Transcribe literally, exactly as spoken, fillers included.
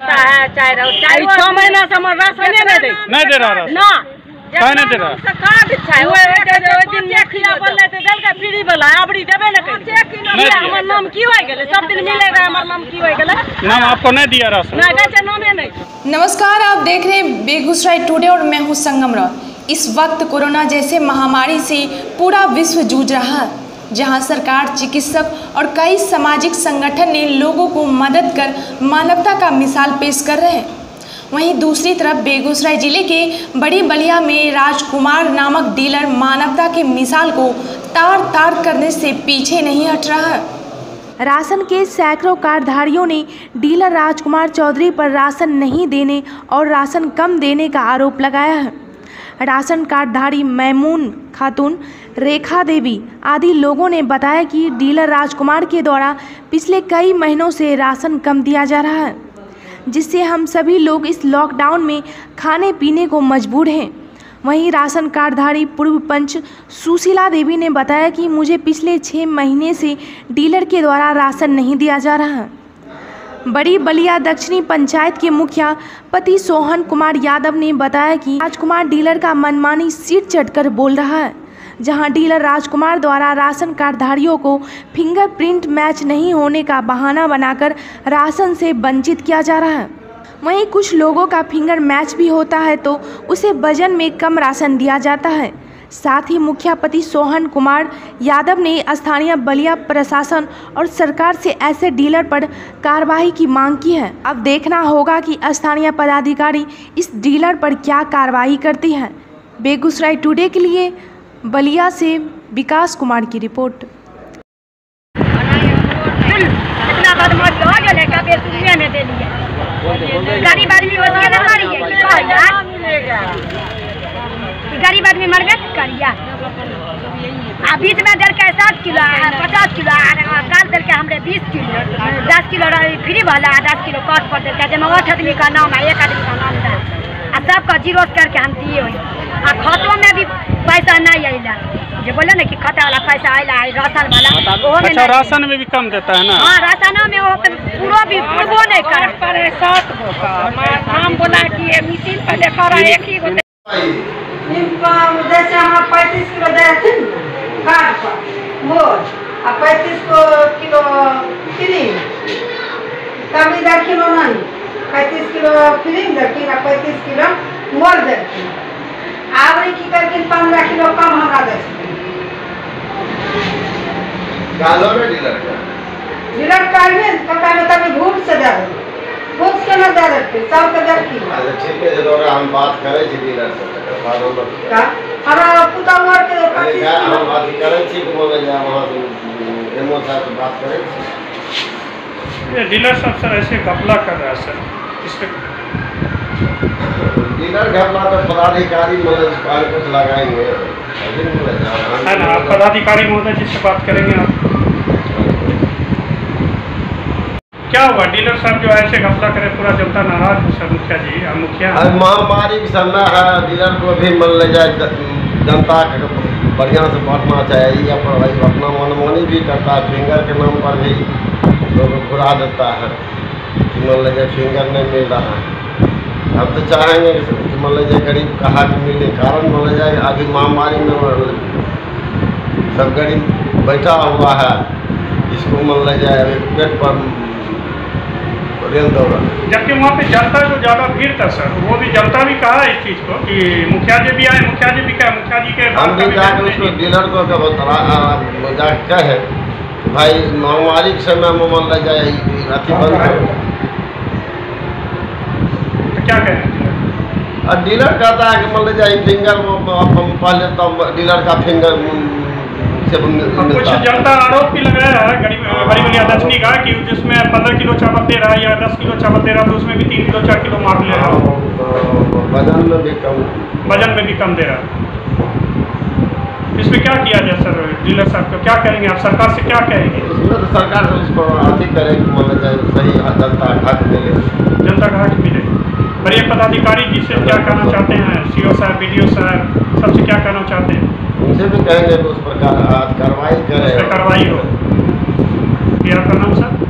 छह महीना से हमारा राशन नहीं दे रहा ना कहने दे रहा सरकार छै ओय दिन में खिया बोलले त देलका फ्री वाला आबड़ी देबे न कहिए हमर नाम की होय गेले सब दिन मिलेगा हमर नाम की होय गेले नाम आपको नहीं दिया राशन ना कहते नामे नहीं। नमस्कार, आप देख रहे हैं बेगूसराय टुडे और मैं हूं संगम रथ। इस वक्त कोरोना जैसे महामारी से पूरा विश्व जूझ रहा है, जहां सरकार, चिकित्सक और कई सामाजिक संगठन ने लोगों को मदद कर मानवता का मिसाल पेश कर रहे हैं। वहीं दूसरी तरफ बेगूसराय जिले के बड़ी बलिया में राजकुमार नामक डीलर मानवता के मिसाल को तार तार करने से पीछे नहीं हट रहा। राशन के सैकड़ों कार्डधारियों ने डीलर राजकुमार चौधरी पर राशन नहीं देने और राशन कम देने का आरोप लगाया है। राशन कार्डधारी मैमून खातून, रेखा देवी आदि लोगों ने बताया कि डीलर राजकुमार के द्वारा पिछले कई महीनों से राशन कम दिया जा रहा है, जिससे हम सभी लोग इस लॉकडाउन में खाने पीने को मजबूर हैं। वहीं राशन कार्डधारी पूर्व पंच सुशीला देवी ने बताया कि मुझे पिछले छः महीने से डीलर के द्वारा राशन नहीं दिया जा रहा है। बड़ी बलिया दक्षिणी पंचायत के मुखिया पति सोहन कुमार यादव ने बताया कि राजकुमार डीलर का मनमानी सीट चढ़कर बोल रहा है, जहां डीलर राजकुमार द्वारा राशन कार्डधारियों को फिंगरप्रिंट मैच नहीं होने का बहाना बनाकर राशन से वंचित किया जा रहा है। वहीं कुछ लोगों का फिंगर मैच भी होता है तो उसे वजन में कम राशन दिया जाता है। साथ ही मुखियापति सोहन कुमार यादव ने स्थानीय बलिया प्रशासन और सरकार से ऐसे डीलर पर कार्रवाई की मांग की है। अब देखना होगा कि स्थानीय पदाधिकारी इस डीलर पर क्या कार्रवाई करती हैं। बेगूसराय टुडे के लिए बलिया से विकास कुमार की रिपोर्ट। गरीब आदमी मर गए करिया बीच में दल के सात किलो पचास किलो काल दल के हमरे बीस किलो दस किलो फ्री भला दस किलो कट पर दल जमा आठ आदमी का नाम है एक आदमी का नाम था आ सबका जीरो करके हम दिए आ खातों में भी पैसा नहीं आएगा जो बोले ना कि खाता वाला पैसा आएगा राशन वाला अच्छा राशन में भी कम देता है ना। हाँ राशन में वो पूरा भी पूर्वो नहीं कर पर सात नाम बोला कि ये मिसिन पर लेकर एक ही जैसे हमारा पैंतीस किलो दिए थे कार्ड पर मोर और पैंतीस किलो क्रीम तब इधर किलो नहीं पैंतीस किलो क्रीम देती और पैंतीस किलो मोर देती आबरी की करके पंद्रह किलो कम हमारा देती डीलर कार्ड में पता नहीं तभी घूम से दे घूम से न दे देते सब के देती। अच्छा ठीक है जब हम बात करे डीलर से का हमारा पुता मार के पच्चीस किलो बात करै छी बोले जा वहां एमओ साहब बात करै छी ये डीलर सब सर ऐसे घपला कर रहा है सर इसमें डीलर घपला तो पदाधिकारी मदद पाल को लगाएंगे है ना। आप पदाधिकारी महोदय जी से बात करेंगे आप क्या हुआ डीलर साहब जो ऐसे घपला करे पूरा जनता नाराज है सर मुखिया जी मुखिया महामारी की समय है डीलर को भी मन ले जाए जनता के बढ़िया से बांटना चाहिए पर अपना मनमानी भी करता है फिंगर के नाम पर भी लोग तो घुरा देता है कि मन ले जाए फिंगर नहीं मिल रहा है। हम तो चाहेंगे कि मन ले जाए गरीब का हाथ मिले कारण मन ले जाए अभी महामारी में सब गरीब बैठा हुआ है इसको मन ले जाए पेट पर जबकि वहाँ पे जनता जो ज्यादा भीड़ था सर वो भी जनता भी कहा इस चीज को कि मुखिया जी भी आए मुखिया जी भी कहा मुखिया जी के हम भी जाकर उसको डीलर को जाकर कहे भाई महामारी के समय में मन लग जाए अति बंद तो क्या कहें डीलर कहता है कि मन ले जाए फिंगर पहले तो डीलर का फिंगर कुछ जनता आरोप भी लगाया है गरीब बड़ी बलिया दक्षिणी का कि जिसमें पंद्रह किलो चावल दे रहा है या दस किलो चावल दे रहा है तो उसमें भी तीन किलो चार किलो मार ले रहा है वजन में भी कम वजन में भी कम दे रहा है इसमें क्या किया जाए सर डीलर साहब को क्या कहेंगे आप सरकार से क्या कहेंगे इसमें तो सरकार से उसको आती करेगी बोला जाए सही जनता घाट मिले जनता घाट मिले बड़े पदाधिकारी जी से क्या कहना चाहते हैं सी ओ साहब बी डी ओ साहब सबसे क्या कहना चाहते हैं उनसे भी कहेंगे तो उस पर कार्रवाई करें कार्रवाई हो। क्या करना सर?